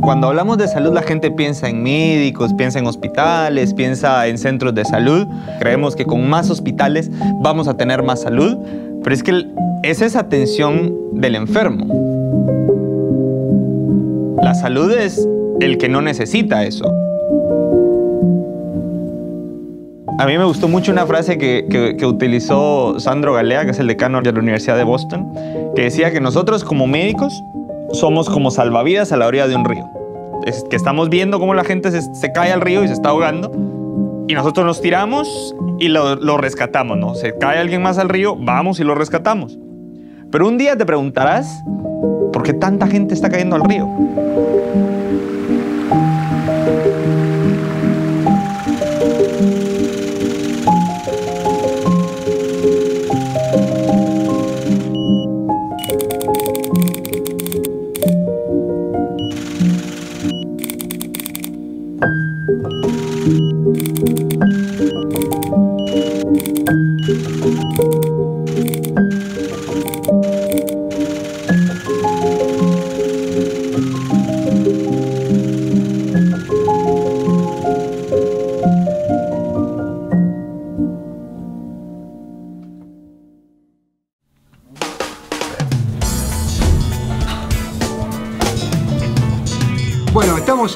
Cuando hablamos de salud, la gente piensa en médicos, piensa en hospitales, piensa en centros de salud. Creemos que con más hospitales vamos a tener más salud, pero es que es esa atención del enfermo. La salud es el que no necesita eso. A mí me gustó mucho una frase que utilizó Sandro Galea, que es el decano de la Universidad de Boston, que decía que nosotros como médicos somos como salvavidas a la orilla de un río. Es que estamos viendo cómo la gente se cae al río y se está ahogando, y nosotros nos tiramos y lo rescatamos, ¿no? Se cae alguien más al río, vamos y lo rescatamos. Pero un día te preguntarás, ¿por qué tanta gente está cayendo al río?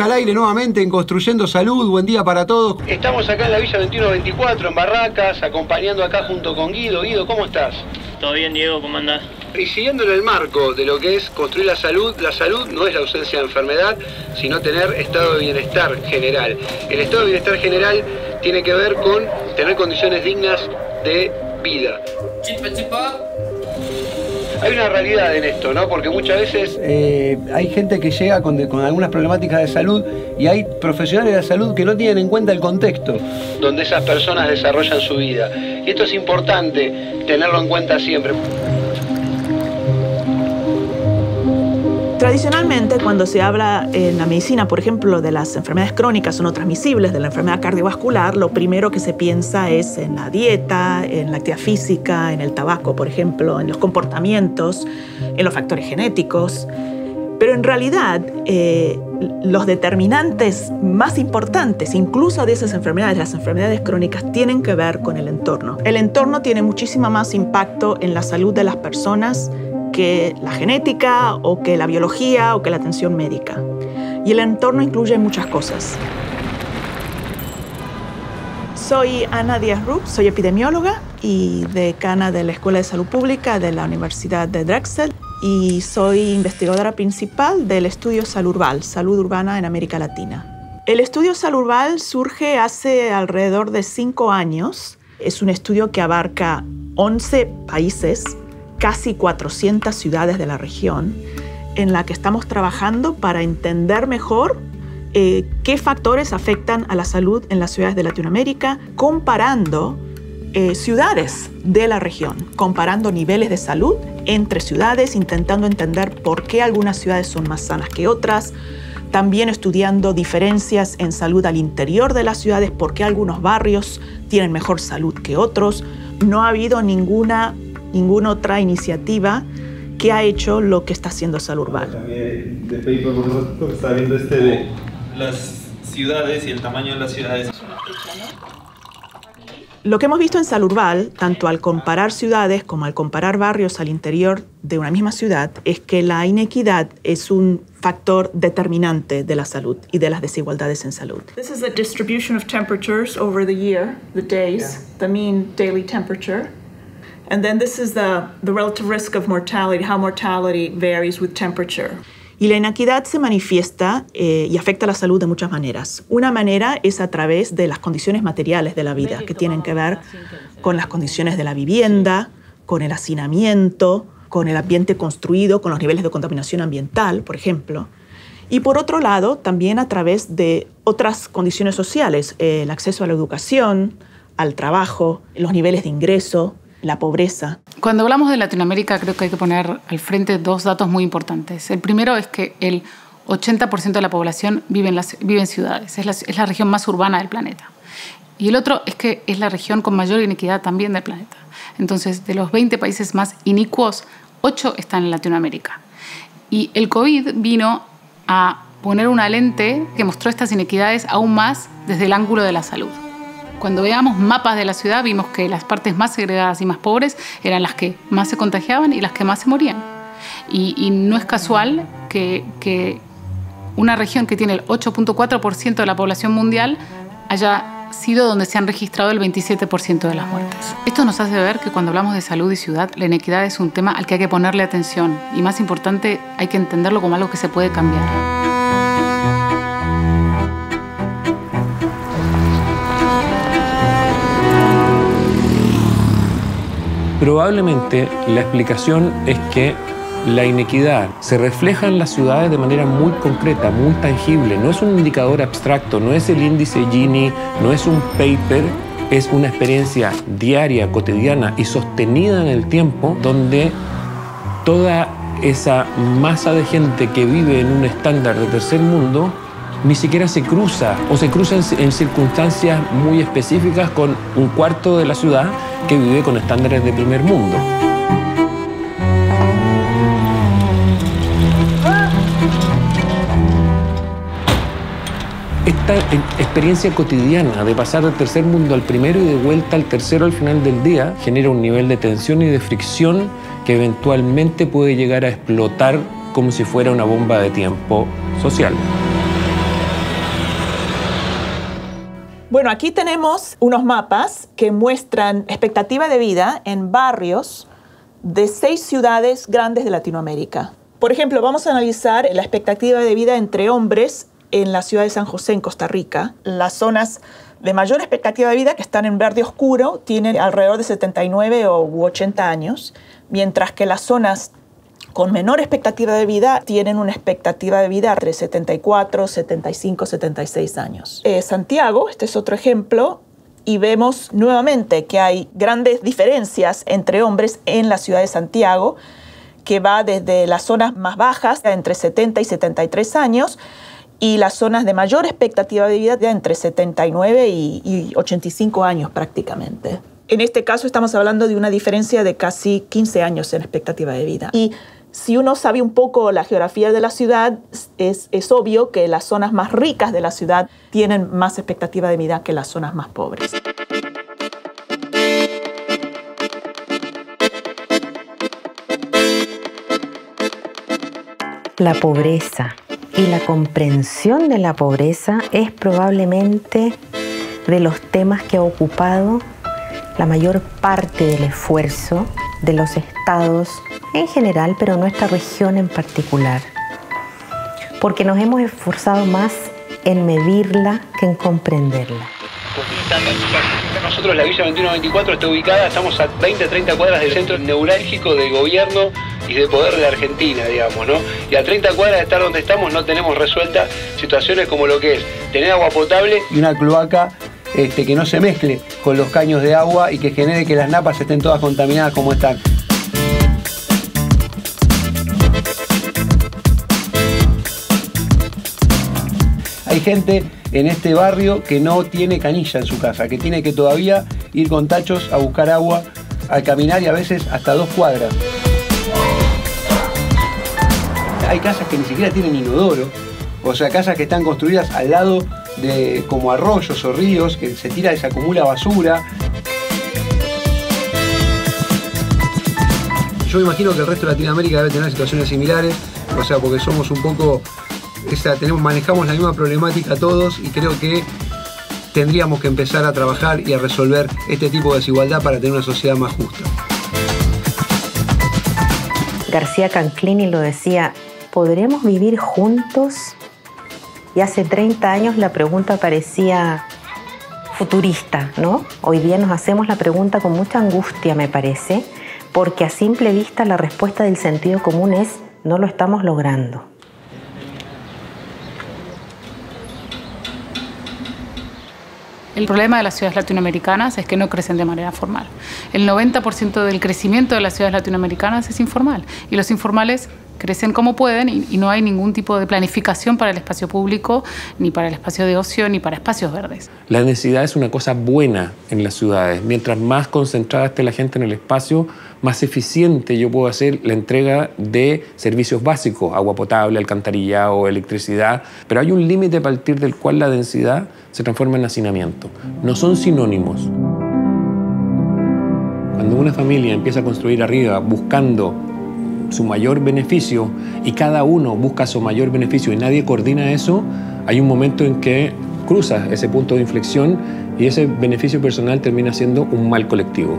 Al aire nuevamente en Construyendo Salud. Buen día para todos. Estamos acá en la Villa 2124, en Barracas, acompañando acá junto con Guido. Guido, ¿cómo estás? Todo bien, Diego, ¿cómo andás? Y siguiendo en el marco de lo que es construir la salud no es la ausencia de enfermedad, sino tener estado de bienestar general. El estado de bienestar general tiene que ver con tener condiciones dignas de vida. Hay una realidad en esto, ¿no? Porque muchas veces hay gente que llega con algunas problemáticas de salud y hay profesionales de la salud que no tienen en cuenta el contexto donde esas personas desarrollan su vida. Y esto es importante tenerlo en cuenta siempre. Tradicionalmente, cuando se habla en la medicina, por ejemplo, de las enfermedades crónicas o no transmisibles, de la enfermedad cardiovascular, lo primero que se piensa es en la dieta, en la actividad física, en el tabaco, por ejemplo, en los comportamientos, en los factores genéticos. Pero en realidad, los determinantes más importantes, incluso de esas enfermedades, las enfermedades crónicas, tienen que ver con el entorno. El entorno tiene muchísimo más impacto en la salud de las personas que la genética, o que la biología, o que la atención médica. Y el entorno incluye muchas cosas. Soy Ana Díaz Rubio, soy epidemióloga y decana de la Escuela de Salud Pública de la Universidad de Drexel, y soy investigadora principal del estudio Salurbal, Salud Urbana en América Latina. El estudio Salurbal surge hace alrededor de 5 años. Es un estudio que abarca 11 países, casi 400 ciudades de la región, en la que estamos trabajando para entender mejor qué factores afectan a la salud en las ciudades de Latinoamérica, comparando ciudades de la región, comparando niveles de salud entre ciudades, intentando entender por qué algunas ciudades son más sanas que otras, también estudiando diferencias en salud al interior de las ciudades, por qué algunos barrios tienen mejor salud que otros. No ha habido ninguna otra iniciativa que ha hecho lo que está haciendo Salurbal. También de paper, lo que está viendo de las ciudades y el tamaño de las ciudades. Lo que hemos visto en Salurbal, tanto al comparar ciudades como al comparar barrios al interior de una misma ciudad, es que la inequidad es un factor determinante de la salud y de las desigualdades en salud. This is the distribution of temperatures over the year, the days, the mean daily temperature. And then this is the relative risk of mortality, how mortality varies with temperature. Y la inequidad se manifiesta y afecta la salud de muchas maneras. Una manera es a través de las condiciones materiales de la vida, que tienen que ver con las condiciones de la vivienda, con el hacinamiento, con el ambiente construido, con los niveles de contaminación ambiental, por ejemplo. Y por otro lado, también a través de otras condiciones sociales, el acceso a la educación, al trabajo, los niveles de ingreso, la pobreza. Cuando hablamos de Latinoamérica, creo que hay que poner al frente 2 datos muy importantes. El primero es que el 80% de la población vive en ciudades. Es la región más urbana del planeta. Y el otro es que es la región con mayor inequidad también del planeta. Entonces, de los 20 países más inicuos, 8 están en Latinoamérica. Y el COVID vino a poner una lente que mostró estas inequidades aún más desde el ángulo de la salud. Cuando veíamos mapas de la ciudad, vimos que las partes más segregadas y más pobres eran las que más se contagiaban y las que más se morían. Y no es casual que una región que tiene el 8.4% de la población mundial haya sido donde se han registrado el 27% de las muertes. Esto nos hace ver que cuando hablamos de salud y ciudad, la inequidad es un tema al que hay que ponerle atención y, más importante, hay que entenderlo como algo que se puede cambiar. Probablemente la explicación es que la inequidad se refleja en las ciudades de manera muy concreta, muy tangible. No es un indicador abstracto, no es el índice Gini, no es un paper. Es una experiencia diaria, cotidiana y sostenida en el tiempo, donde toda esa masa de gente que vive en un estándar de tercer mundo ni siquiera se cruza, o se cruza en circunstancias muy específicas con un cuarto de la ciudad que vive con estándares de primer mundo. Esta experiencia cotidiana de pasar del tercer mundo al primero y de vuelta al tercero al final del día genera un nivel de tensión y de fricción que eventualmente puede llegar a explotar como si fuera una bomba de tiempo social. Bueno, aquí tenemos unos mapas que muestran expectativa de vida en barrios de 6 ciudades grandes de Latinoamérica. Por ejemplo, vamos a analizar la expectativa de vida entre hombres en la ciudad de San José, en Costa Rica. Las zonas de mayor expectativa de vida, que están en verde oscuro, tienen alrededor de 79 u 80 años, mientras que las zonas con menor expectativa de vida tienen una expectativa de vida entre 74, 75, 76 años. Santiago, este es otro ejemplo, y vemos nuevamente que hay grandes diferencias entre hombres en la ciudad de Santiago, que va desde las zonas más bajas, entre 70 y 73 años, y las zonas de mayor expectativa de vida entre 79 y 85 años prácticamente. En este caso estamos hablando de una diferencia de casi 15 años en expectativa de vida. Y si uno sabe un poco la geografía de la ciudad, es obvio que las zonas más ricas de la ciudad tienen más expectativa de vida que las zonas más pobres. La pobreza y la comprensión de la pobreza es probablemente de los temas que ha ocupado la mayor parte del esfuerzo de los estados en general, pero nuestra región en particular, porque nos hemos esforzado más en medirla que en comprenderla. Nosotros, la Villa 2124 está ubicada, estamos a 20-30 cuadras del centro neurálgico de gobierno y de poder de Argentina, digamos, ¿no? Y a 30 cuadras de estar donde estamos no tenemos resueltas situaciones como lo que es tener agua potable y una cloaca que no se mezcle con los caños de agua y que genere que las napas estén todas contaminadas como están. Hay gente en este barrio que no tiene canilla en su casa, que tiene que todavía ir con tachos a buscar agua, a caminar y a veces hasta 2 cuadras. Hay casas que ni siquiera tienen inodoro, o sea, casas que están construidas al lado de como arroyos o ríos, que se tira y se acumula basura. Yo me imagino que el resto de Latinoamérica debe tener situaciones similares, o sea, porque somos un poco, manejamos la misma problemática todos, y creo que tendríamos que empezar a trabajar y a resolver este tipo de desigualdad para tener una sociedad más justa. García Canclini lo decía: ¿podremos vivir juntos? Y hace 30 años la pregunta parecía futurista, ¿no? Hoy día nos hacemos la pregunta con mucha angustia, me parece, porque a simple vista la respuesta del sentido común es: no lo estamos logrando. El problema de las ciudades latinoamericanas es que no crecen de manera formal. El 90% del crecimiento de las ciudades latinoamericanas es informal, y los informales crecen como pueden y no hay ningún tipo de planificación para el espacio público, ni para el espacio de ocio, ni para espacios verdes. La densidad es una cosa buena en las ciudades. Mientras más concentrada esté la gente en el espacio, más eficiente yo puedo hacer la entrega de servicios básicos, agua potable, alcantarillado, electricidad. Pero hay un límite a partir del cual la densidad se transforma en hacinamiento. No son sinónimos. Cuando una familia empieza a construir arriba buscando su mayor beneficio y cada uno busca su mayor beneficio y nadie coordina eso, hay un momento en que cruza ese punto de inflexión y ese beneficio personal termina siendo un mal colectivo.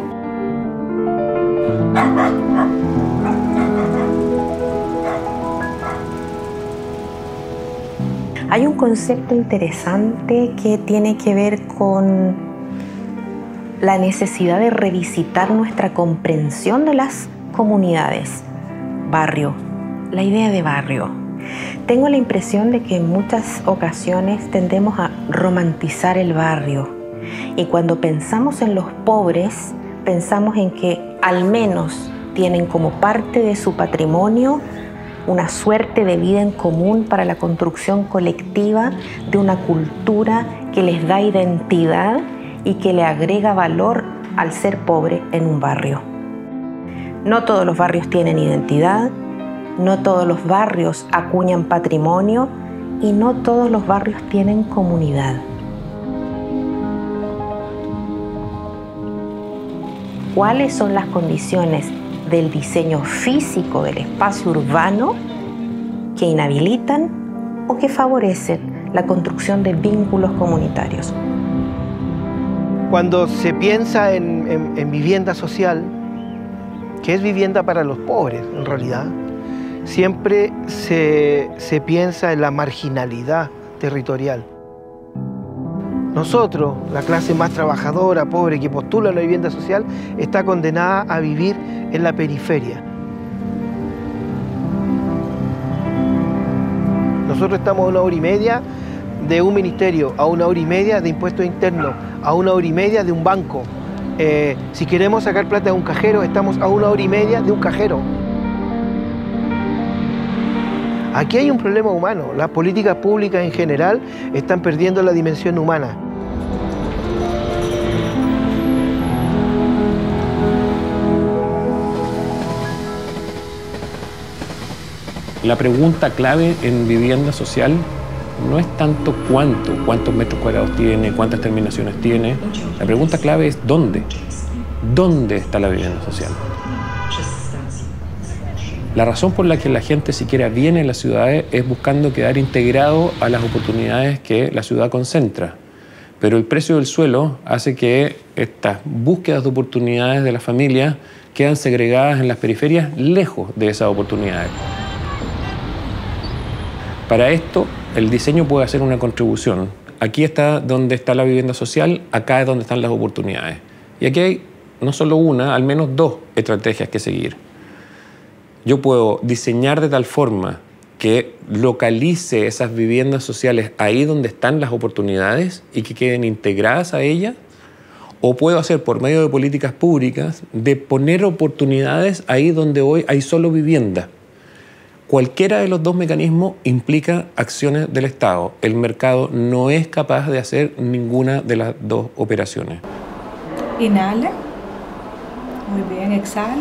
Hay un concepto interesante que tiene que ver con la necesidad de revisitar nuestra comprensión de las comunidades. Barrio, la idea de barrio. Tengo la impresión de que en muchas ocasiones tendemos a romantizar el barrio y cuando pensamos en los pobres, pensamos en que al menos tienen como parte de su patrimonio una suerte de vida en común para la construcción colectiva de una cultura que les da identidad y que le agrega valor al ser pobre en un barrio. No todos los barrios tienen identidad, no todos los barrios acuñan patrimonio y no todos los barrios tienen comunidad. ¿Cuáles son las condiciones del diseño físico del espacio urbano que inhabilitan o que favorecen la construcción de vínculos comunitarios? Cuando se piensa en vivienda social, que es vivienda para los pobres, en realidad, siempre se piensa en la marginalidad territorial. Nosotros, la clase más trabajadora, pobre, que postula la vivienda social, está condenada a vivir en la periferia. Nosotros estamos a una hora y media de un ministerio, a una hora y media de impuestos internos, a una hora y media de un banco. Si queremos sacar plata de un cajero, estamos a una hora y media de un cajero. Aquí hay un problema humano. Las políticas públicas en general están perdiendo la dimensión humana. La pregunta clave en vivienda social no es tanto cuántos metros cuadrados tiene, cuántas terminaciones tiene. La pregunta clave es ¿dónde? ¿Dónde está la vivienda social? La razón por la que la gente siquiera viene a las ciudades es buscando quedar integrado a las oportunidades que la ciudad concentra. Pero el precio del suelo hace que estas búsquedas de oportunidades de las familias quedan segregadas en las periferias, lejos de esas oportunidades. Para esto, el diseño puede hacer una contribución. Aquí está donde está la vivienda social, acá es donde están las oportunidades. Y aquí hay no solo una, al menos dos estrategias que seguir. Yo puedo diseñar de tal forma que localice esas viviendas sociales ahí donde están las oportunidades y que queden integradas a ellas, o puedo hacer por medio de políticas públicas de poner oportunidades ahí donde hoy hay solo vivienda. Cualquiera de los dos mecanismos implica acciones del Estado. El mercado no es capaz de hacer ninguna de las dos operaciones. Inhala. Muy bien, exhala.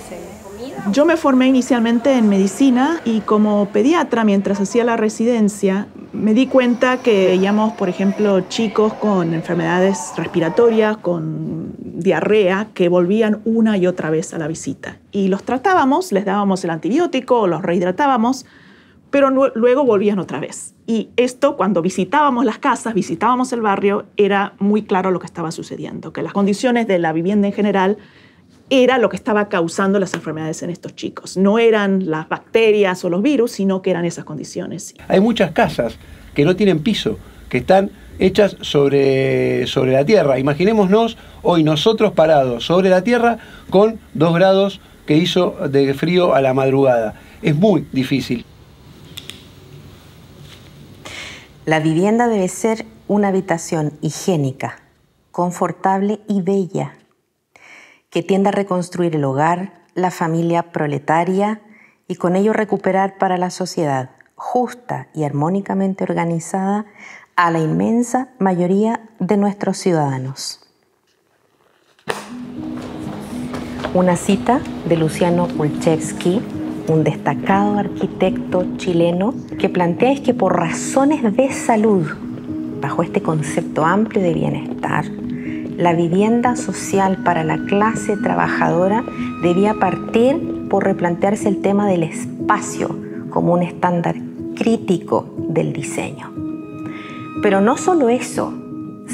Excelente. Yo me formé inicialmente en medicina y como pediatra mientras hacía la residencia me di cuenta que veíamos, por ejemplo, chicos con enfermedades respiratorias, con diarrea, que volvían una y otra vez a la visita. Y los tratábamos, les dábamos el antibiótico, los rehidratábamos, pero luego volvían otra vez. Y esto, cuando visitábamos las casas, visitábamos el barrio, era muy claro lo que estaba sucediendo, que las condiciones de la vivienda en general era lo que estaba causando las enfermedades en estos chicos. No eran las bacterias o los virus, sino que eran esas condiciones. Hay muchas casas que no tienen piso, que están hechas sobre la tierra. Imaginémonos hoy nosotros parados sobre la tierra con 2 grados que hizo de frío a la madrugada. Es muy difícil. La vivienda debe ser una habitación higiénica, confortable y bella, que tienda a reconstruir el hogar, la familia proletaria y con ello recuperar para la sociedad justa y armónicamente organizada a la inmensa mayoría de nuestros ciudadanos. Una cita de Luciano Kulczewski, un destacado arquitecto chileno, que plantea es que por razones de salud, bajo este concepto amplio de bienestar, la vivienda social para la clase trabajadora debía partir por replantearse el tema del espacio como un estándar crítico del diseño. Pero no solo eso,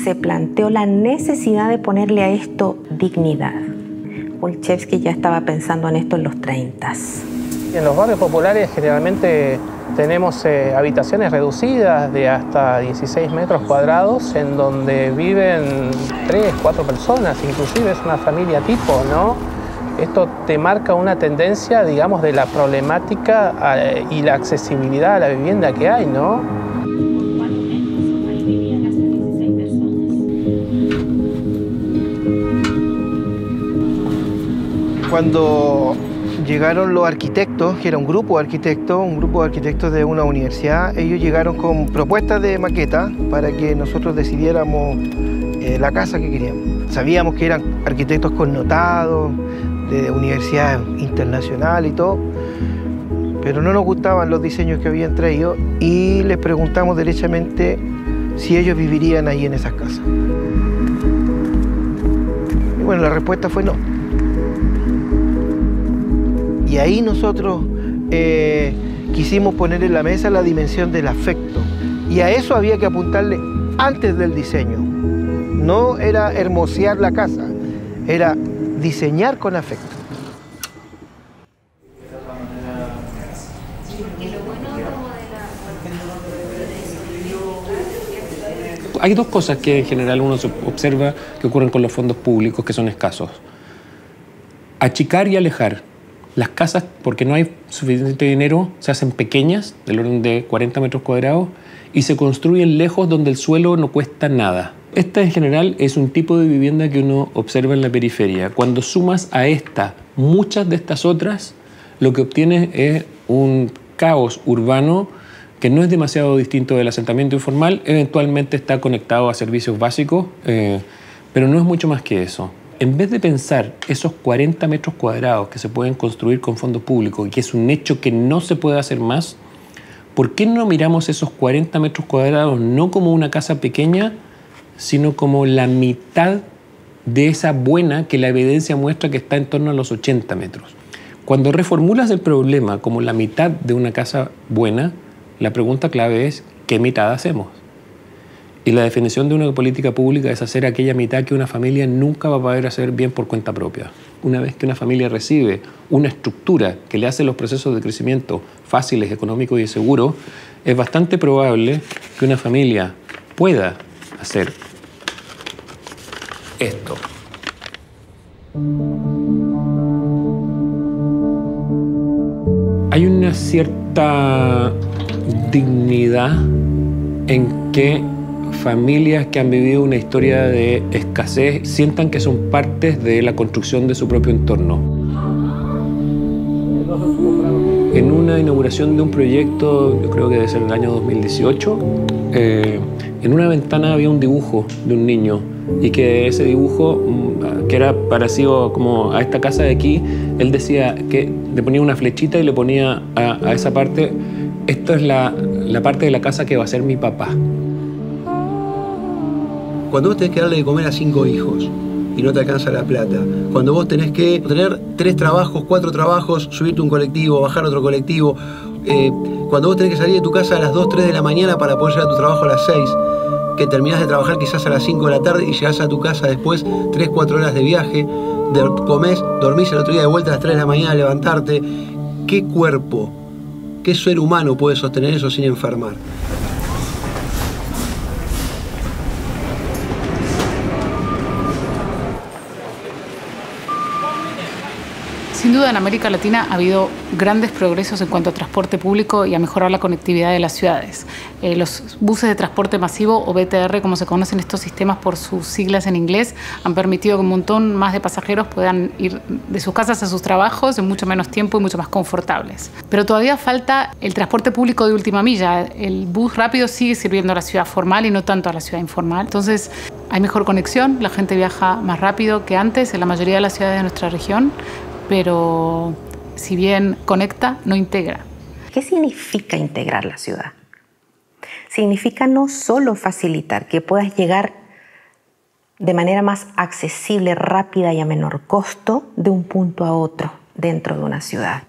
se planteó la necesidad de ponerle a esto dignidad. Kulczewski ya estaba pensando en esto en los 30s. En los barrios populares generalmente tenemos habitaciones reducidas de hasta 16 metros cuadrados en donde viven 3, 4 personas, inclusive es una familia tipo, ¿no? Esto te marca una tendencia, digamos, de la problemática y la accesibilidad a la vivienda que hay, ¿no? Cuando llegaron los arquitectos, que era un grupo de arquitectos de una universidad, ellos llegaron con propuestas de maqueta para que nosotros decidiéramos la casa que queríamos. Sabíamos que eran arquitectos connotados, de universidades internacionales y todo, pero no nos gustaban los diseños que habían traído y les preguntamos derechamente si ellos vivirían ahí en esas casas. Y bueno, la respuesta fue no. Y ahí nosotros quisimos poner en la mesa la dimensión del afecto. Y a eso había que apuntarle antes del diseño. No era hermosear la casa, era diseñar con afecto. Hay dos cosas que en general uno observa que ocurren con los fondos públicos que son escasos. Achicar y alejar. Las casas, porque no hay suficiente dinero, se hacen pequeñas, del orden de 40 metros cuadrados, y se construyen lejos donde el suelo no cuesta nada. Esta en general es un tipo de vivienda que uno observa en la periferia. Cuando sumas a esta muchas de estas otras, lo que obtienes es un caos urbano que no es demasiado distinto del asentamiento informal, eventualmente está conectado a servicios básicos, pero no es mucho más que eso. En vez de pensar esos 40 metros cuadrados que se pueden construir con fondos públicos y que es un hecho que no se puede hacer más, ¿por qué no miramos esos 40 metros cuadrados no como una casa pequeña, sino como la mitad de esa buena que la evidencia muestra que está en torno a los 80 metros? Cuando reformulas el problema como la mitad de una casa buena, la pregunta clave es ¿qué mitad hacemos? Y la definición de una política pública es hacer aquella mitad que una familia nunca va a poder hacer bien por cuenta propia. Una vez que una familia recibe una estructura que le hace los procesos de crecimiento fáciles, económicos y seguros, es bastante probable que una familia pueda hacer esto. Hay una cierta dignidad en que familias que han vivido una historia de escasez sientan que son partes de la construcción de su propio entorno. En una inauguración de un proyecto, yo creo que debe ser el año 2018, en una ventana había un dibujo de un niño y que ese dibujo, que era parecido como a esta casa de aquí, él decía que le ponía una flechita y le ponía a esa parte, esta es la parte de la casa que va a ser mi papá. Cuando vos tenés que darle de comer a 5 hijos y no te alcanza la plata, cuando vos tenés que tener 3 trabajos, 4 trabajos, subirte un colectivo, bajar otro colectivo, cuando vos tenés que salir de tu casa a las 2, 3 de la mañana para poder llegar a tu trabajo a las 6, que terminás de trabajar quizás a las 5 de la tarde y llegás a tu casa después 3, 4 horas de viaje, comés, dormís el otro día de vuelta a las 3 de la mañana a levantarte. ¿Qué cuerpo, qué ser humano puede sostener eso sin enfermar? Sin duda en América Latina ha habido grandes progresos en cuanto a transporte público y a mejorar la conectividad de las ciudades. Los buses de transporte masivo o BTR, como se conocen estos sistemas por sus siglas en inglés, han permitido que un montón más de pasajeros puedan ir de sus casas a sus trabajos en mucho menos tiempo y mucho más confortables. Pero todavía falta el transporte público de última milla. El bus rápido sigue sirviendo a la ciudad formal y no tanto a la ciudad informal. Entonces hay mejor conexión, la gente viaja más rápido que antes en la mayoría de las ciudades de nuestra región, pero si bien conecta, no integra. ¿Qué significa integrar la ciudad? Significa no solo facilitar que puedas llegar de manera más accesible, rápida y a menor costo de un punto a otro dentro de una ciudad.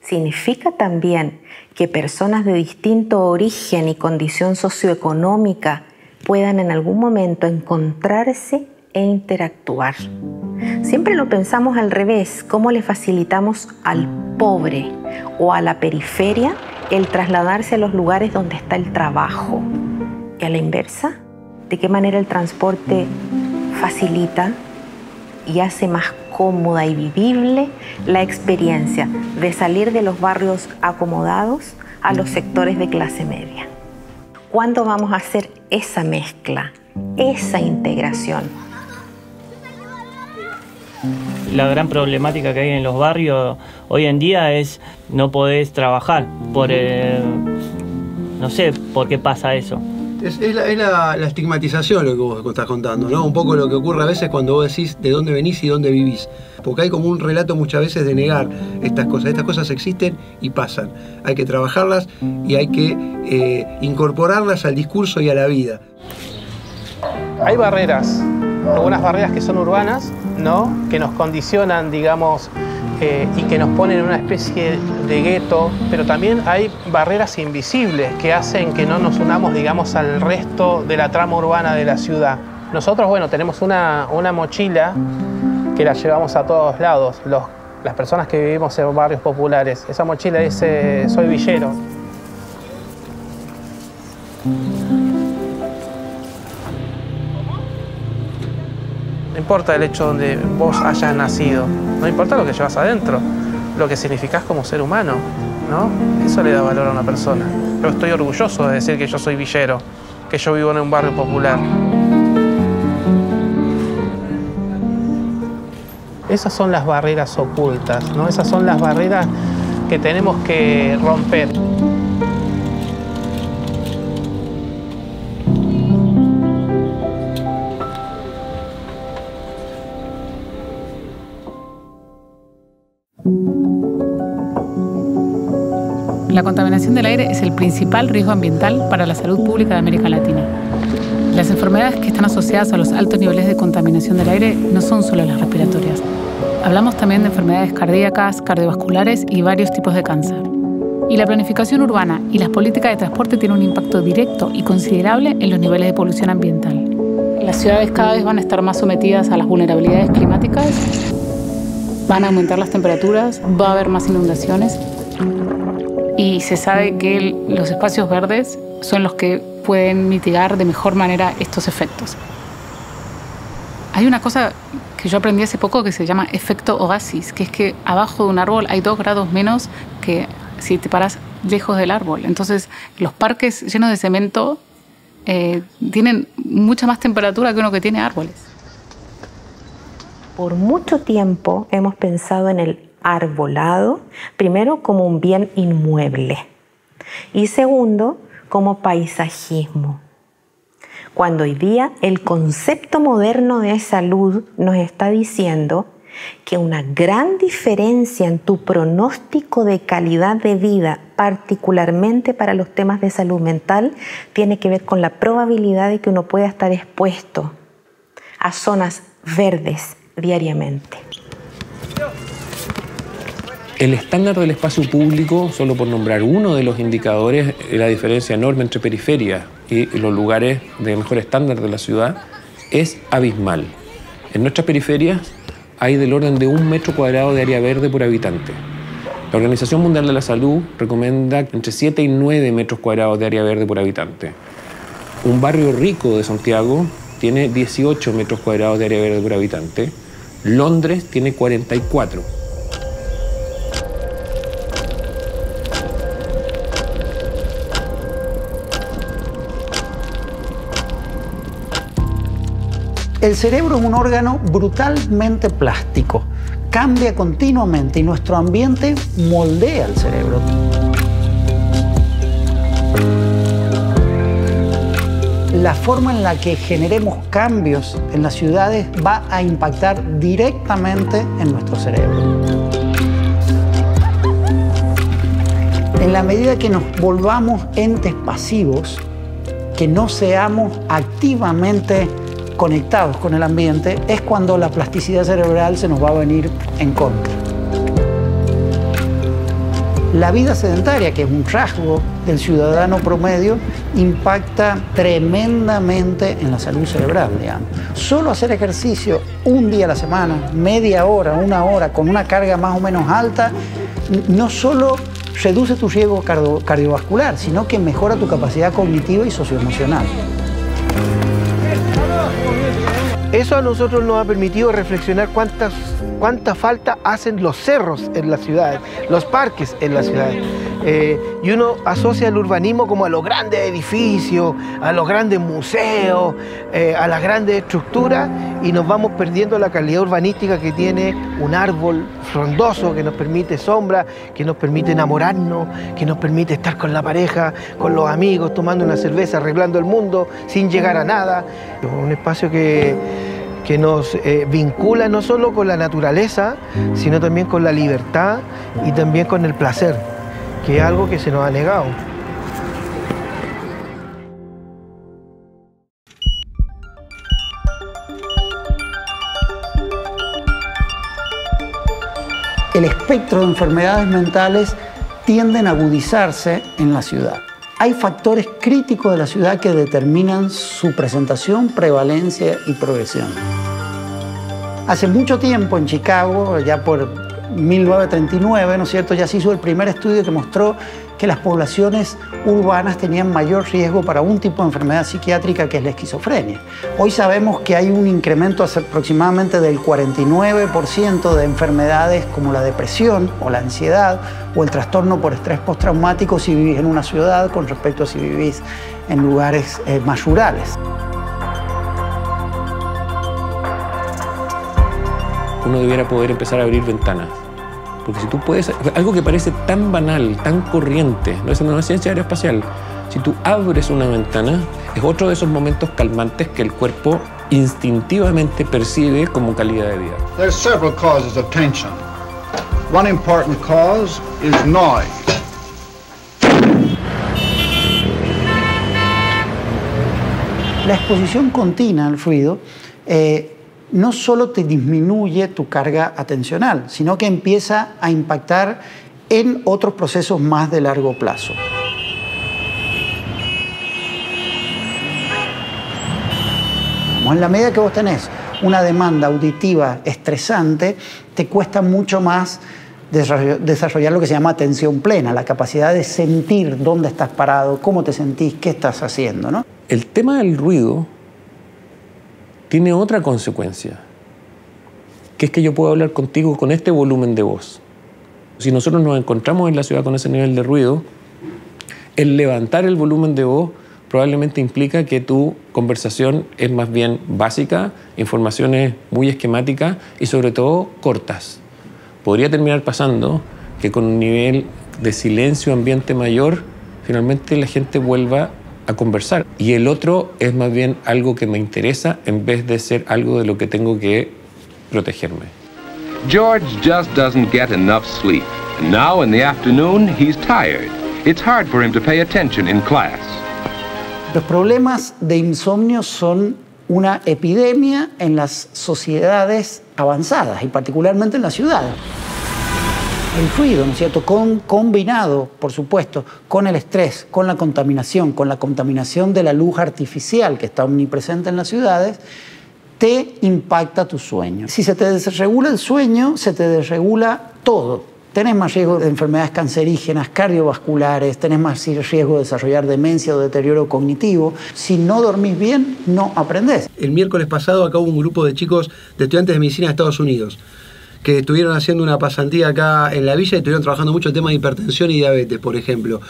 Significa también que personas de distinto origen y condición socioeconómica puedan en algún momento encontrarse e interactuar. Siempre lo pensamos al revés, cómo le facilitamos al pobre o a la periferia el trasladarse a los lugares donde está el trabajo. Y a la inversa, de qué manera el transporte facilita y hace más cómoda y vivible la experiencia de salir de los barrios acomodados a los sectores de clase media. ¿Cuándo vamos a hacer esa mezcla, esa integración? La gran problemática que hay en los barrios hoy en día es no podés trabajar. No sé por qué pasa eso. Es la estigmatización lo que vos estás contando, ¿no? Un poco lo que ocurre a veces cuando vos decís de dónde venís y dónde vivís. Porque hay como un relato muchas veces de negar estas cosas. Estas cosas existen y pasan. Hay que trabajarlas y hay que incorporarlas al discurso y a la vida. Hay barreras, algunas barreras que son urbanas, ¿no? Que nos condicionan, digamos, y que nos ponen en una especie de gueto, pero también hay barreras invisibles que hacen que no nos unamos, digamos, al resto de la trama urbana de la ciudad. Nosotros, bueno, tenemos una mochila que la llevamos a todos lados, las personas que vivimos en barrios populares. Esa mochila dice, soy villero. No importa el hecho donde vos hayas nacido, no importa lo que llevas adentro, lo que significás como ser humano, ¿no? Eso le da valor a una persona. Yo estoy orgulloso de decir que yo soy villero, que yo vivo en un barrio popular. Esas son las barreras ocultas, ¿no? Esas son las barreras que tenemos que romper. La contaminación del aire es el principal riesgo ambiental para la salud pública de América Latina. Las enfermedades que están asociadas a los altos niveles de contaminación del aire no son solo las respiratorias. Hablamos también de enfermedades cardíacas, cardiovasculares y varios tipos de cáncer. Y la planificación urbana y las políticas de transporte tienen un impacto directo y considerable en los niveles de polución ambiental. Las ciudades cada vez van a estar más sometidas a las vulnerabilidades climáticas, van a aumentar las temperaturas, va a haber más inundaciones. Y se sabe que los espacios verdes son los que pueden mitigar de mejor manera estos efectos. Hay una cosa que yo aprendí hace poco que se llama efecto oasis, que es que abajo de un árbol hay 2 grados menos que si te paras lejos del árbol. Entonces, los parques llenos de cemento tienen mucha más temperatura que uno que tiene árboles. Por mucho tiempo hemos pensado en el arbolado, primero como un bien inmueble y segundo como paisajismo. Cuando hoy día el concepto moderno de salud nos está diciendo que una gran diferencia en tu pronóstico de calidad de vida, particularmente para los temas de salud mental, tiene que ver con la probabilidad de que uno pueda estar expuesto a zonas verdes diariamente. El estándar del espacio público, solo por nombrar uno de los indicadores, la diferencia enorme entre periferias y los lugares de mejor estándar de la ciudad, es abismal. En nuestras periferias hay del orden de 1 metro cuadrado de área verde por habitante. La Organización Mundial de la Salud recomienda entre 7 y 9 metros cuadrados de área verde por habitante. Un barrio rico de Santiago tiene 18 metros cuadrados de área verde por habitante. Londres tiene 44. El cerebro es un órgano brutalmente plástico, cambia continuamente y nuestro ambiente moldea el cerebro. La forma en la que generemos cambios en las ciudades va a impactar directamente en nuestro cerebro. En la medida que nos volvamos entes pasivos, que no seamos activamente conectados con el ambiente, es cuando la plasticidad cerebral se nos va a venir en contra. La vida sedentaria, que es un rasgo del ciudadano promedio, impacta tremendamente en la salud cerebral, digamos. Solo hacer ejercicio un día a la semana, media hora, una hora, con una carga más o menos alta, no solo reduce tu riesgo cardiovascular, sino que mejora tu capacidad cognitiva y socioemocional. Eso a nosotros nos ha permitido reflexionar cuánta falta hacen los cerros en las ciudades, los parques en las ciudades. Y uno asocia el urbanismo como a los grandes edificios, a los grandes museos, a las grandes estructuras, y nos vamos perdiendo la calidad urbanística que tiene un árbol frondoso que nos permite sombra, que nos permite enamorarnos, que nos permite estar con la pareja, con los amigos, tomando una cerveza, arreglando el mundo, sin llegar a nada. Un espacio que nos vincula no solo con la naturaleza, sino también con la libertad y también con el placer, que es algo que se nos ha negado. El espectro de enfermedades mentales tienden a agudizarse en la ciudad. Hay factores críticos de la ciudad que determinan su presentación, prevalencia y progresión. Hace mucho tiempo en Chicago, ya por 1939, ¿no es cierto?, ya se hizo el primer estudio que mostró que las poblaciones urbanas tenían mayor riesgo para un tipo de enfermedad psiquiátrica, que es la esquizofrenia. Hoy sabemos que hay un incremento aproximadamente del 49% de enfermedades como la depresión o la ansiedad o el trastorno por estrés postraumático si vivís en una ciudad con respecto a si vivís en lugares más rurales. Uno debiera poder empezar a abrir ventanas. Porque si tú puedes... Algo que parece tan banal, tan corriente, no es ciencia aeroespacial. Si tú abres una ventana, es otro de esos momentos calmantes que el cuerpo instintivamente percibe como calidad de vida. There's several causes of tension. One important cause is noise. La exposición continua al ruido no solo te disminuye tu carga atencional, sino que empieza a impactar en otros procesos más de largo plazo. En la medida que vos tenés una demanda auditiva estresante, te cuesta mucho más desarrollar lo que se llama atención plena, la capacidad de sentir dónde estás parado, cómo te sentís, qué estás haciendo, ¿no? El tema del ruido tiene otra consecuencia, que es que yo puedo hablar contigo con este volumen de voz. Si nosotros nos encontramos en la ciudad con ese nivel de ruido, el levantar el volumen de voz probablemente implica que tu conversación es más bien básica, informaciones muy esquemáticas y sobre todo cortas. Podría terminar pasando que con un nivel de silencio ambiente mayor, finalmente la gente vuelva a conversar. Y el otro es más bien algo que me interesa en vez de ser algo de lo que tengo que protegerme. George just doesn't get enough sleep. And now in the afternoon he's tired. It's hard for him to pay attention in class. Los problemas de insomnio son una epidemia en las sociedades avanzadas y particularmente en las ciudades. El ruido, ¿no es cierto?, combinado, por supuesto, con el estrés, con la contaminación de la luz artificial que está omnipresente en las ciudades, te impacta tu sueño. Si se te desregula el sueño, se te desregula todo. Tenés más riesgo de enfermedades cancerígenas, cardiovasculares, tenés más riesgo de desarrollar demencia o deterioro cognitivo. Si no dormís bien, no aprendés. El miércoles pasado acá hubo un grupo de chicos, de estudiantes de medicina de Estados Unidos, que estuvieron haciendo una pasantía acá en la villa y estuvieron trabajando mucho el tema de hipertensión y diabetes, por ejemplo.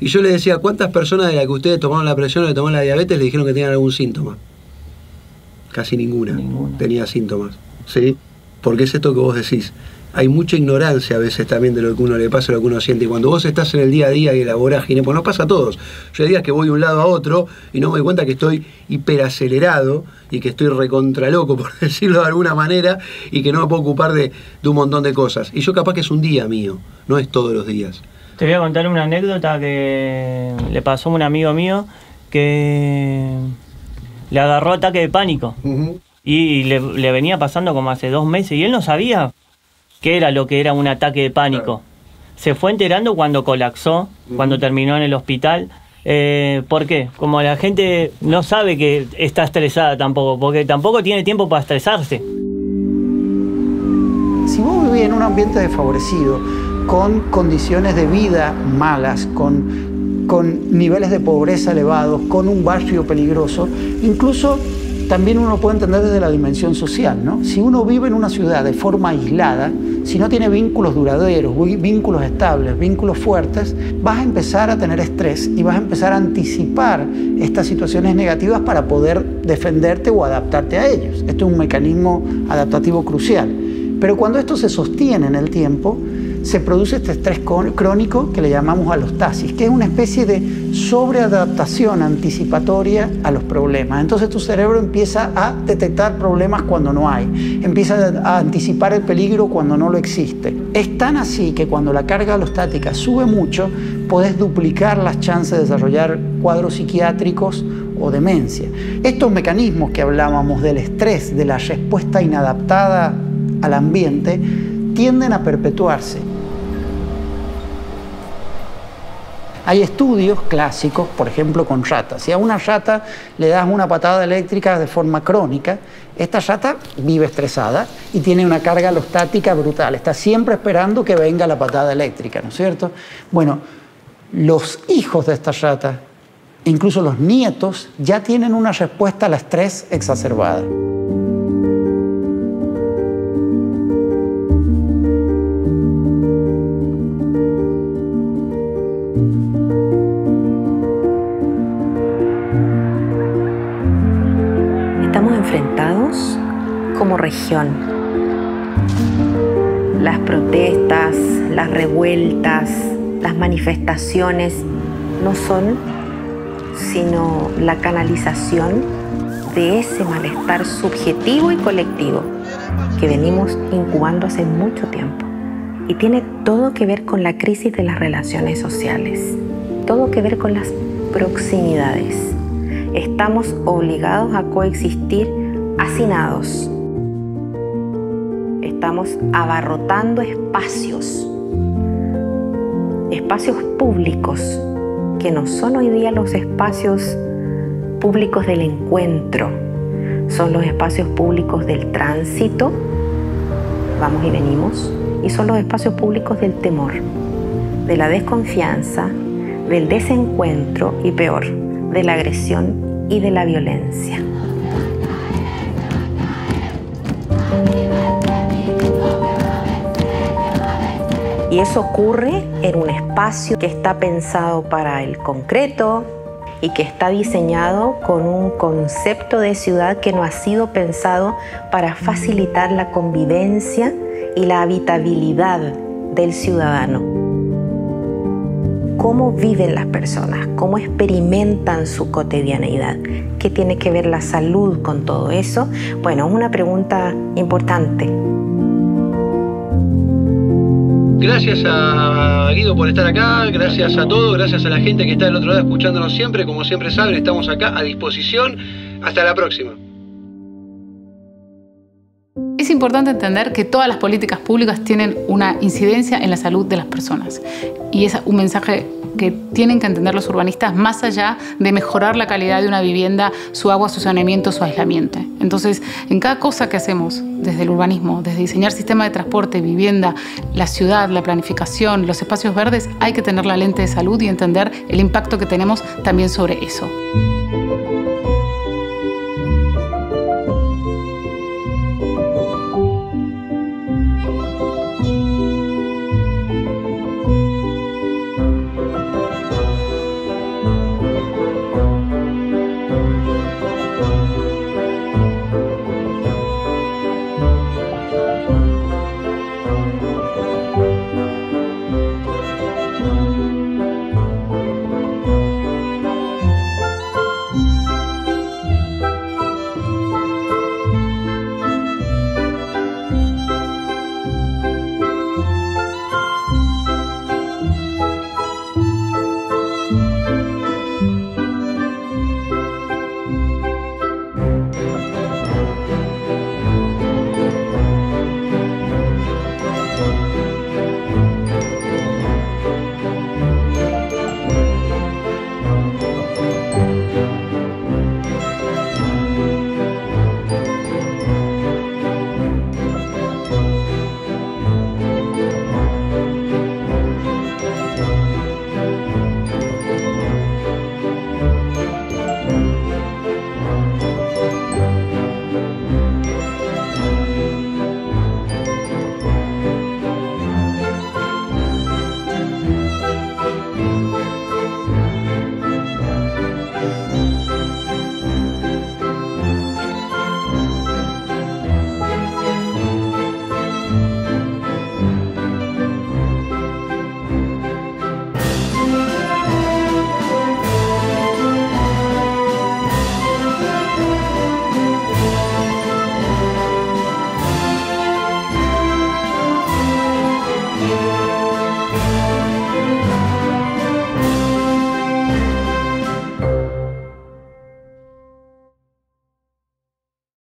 Y yo les decía, ¿cuántas personas de las que ustedes tomaron la presión o le tomaron la diabetes le dijeron que tenían algún síntoma? Casi ninguna. Tenía síntomas, ¿sí? Porque es esto que vos decís. Hay mucha ignorancia a veces también de lo que uno le pasa, lo que uno siente. Y cuando vos estás en el día a día y en la vorágine, pues nos pasa a todos. Yo hay días que voy de un lado a otro y no me doy cuenta que estoy hiperacelerado y que estoy recontraloco, por decirlo de alguna manera, y que no me puedo ocupar de un montón de cosas. Y yo capaz que es un día mío, no es todos los días. Te voy a contar una anécdota que le pasó a un amigo mío que le agarró ataque de pánico. Y le venía pasando como hace 2 meses y él no sabía qué era lo que era un ataque de pánico. Claro. Se fue enterando cuando colapsó, cuando terminó en el hospital. ¿Por qué? Como la gente no sabe que está estresada tampoco, porque tampoco tiene tiempo para estresarse. Si vos vivís en un ambiente desfavorecido, con condiciones de vida malas, con niveles de pobreza elevados, con un barrio peligroso, incluso también uno puede entender desde la dimensión social, ¿no? Si uno vive en una ciudad de forma aislada, si no tiene vínculos duraderos, vínculos estables, vínculos fuertes, vas a empezar a tener estrés y vas a empezar a anticipar estas situaciones negativas para poder defenderte o adaptarte a ellos. Esto es un mecanismo adaptativo crucial. Pero cuando esto se sostiene en el tiempo, se produce este estrés crónico que le llamamos alostasis, que es una especie de sobreadaptación anticipatoria a los problemas. Entonces tu cerebro empieza a detectar problemas cuando no hay, empieza a anticipar el peligro cuando no lo existe. Es tan así que cuando la carga alostática sube mucho, podés duplicar las chances de desarrollar cuadros psiquiátricos o demencia. Estos mecanismos que hablábamos del estrés, de la respuesta inadaptada al ambiente, tienden a perpetuarse. Hay estudios clásicos, por ejemplo, con ratas. Si a una rata le das una patada eléctrica de forma crónica, esta rata vive estresada y tiene una carga alostática brutal. Está siempre esperando que venga la patada eléctrica, ¿no es cierto? Bueno, los hijos de esta rata, incluso los nietos, ya tienen una respuesta al estrés exacerbada. Como región. Las protestas, las revueltas, las manifestaciones no son sino la canalización de ese malestar subjetivo y colectivo que venimos incubando hace mucho tiempo. Y tiene todo que ver con la crisis de las relaciones sociales, todo que ver con las proximidades. Estamos obligados a coexistir hacinados. Estamos abarrotando espacios públicos que no son hoy día los espacios públicos del encuentro, son los espacios públicos del tránsito, vamos y venimos, y son los espacios públicos del temor, de la desconfianza, del desencuentro y peor, de la agresión y de la violencia. Y eso ocurre en un espacio que está pensado para el concreto y que está diseñado con un concepto de ciudad que no ha sido pensado para facilitar la convivencia y la habitabilidad del ciudadano. ¿Cómo viven las personas? ¿Cómo experimentan su cotidianeidad? ¿Qué tiene que ver la salud con todo eso? Bueno, es una pregunta importante. Gracias a Guido por estar acá, gracias a todos, gracias a la gente que está del otro lado escuchándonos siempre. Como siempre saben, estamos acá a disposición. Hasta la próxima. Es importante entender que todas las políticas públicas tienen una incidencia en la salud de las personas. Y es un mensaje que tienen que entender los urbanistas más allá de mejorar la calidad de una vivienda, su agua, su saneamiento, su aislamiento. Entonces, en cada cosa que hacemos desde el urbanismo, desde diseñar sistemas de transporte, vivienda, la ciudad, la planificación, los espacios verdes, hay que tener la lente de salud y entender el impacto que tenemos también sobre eso.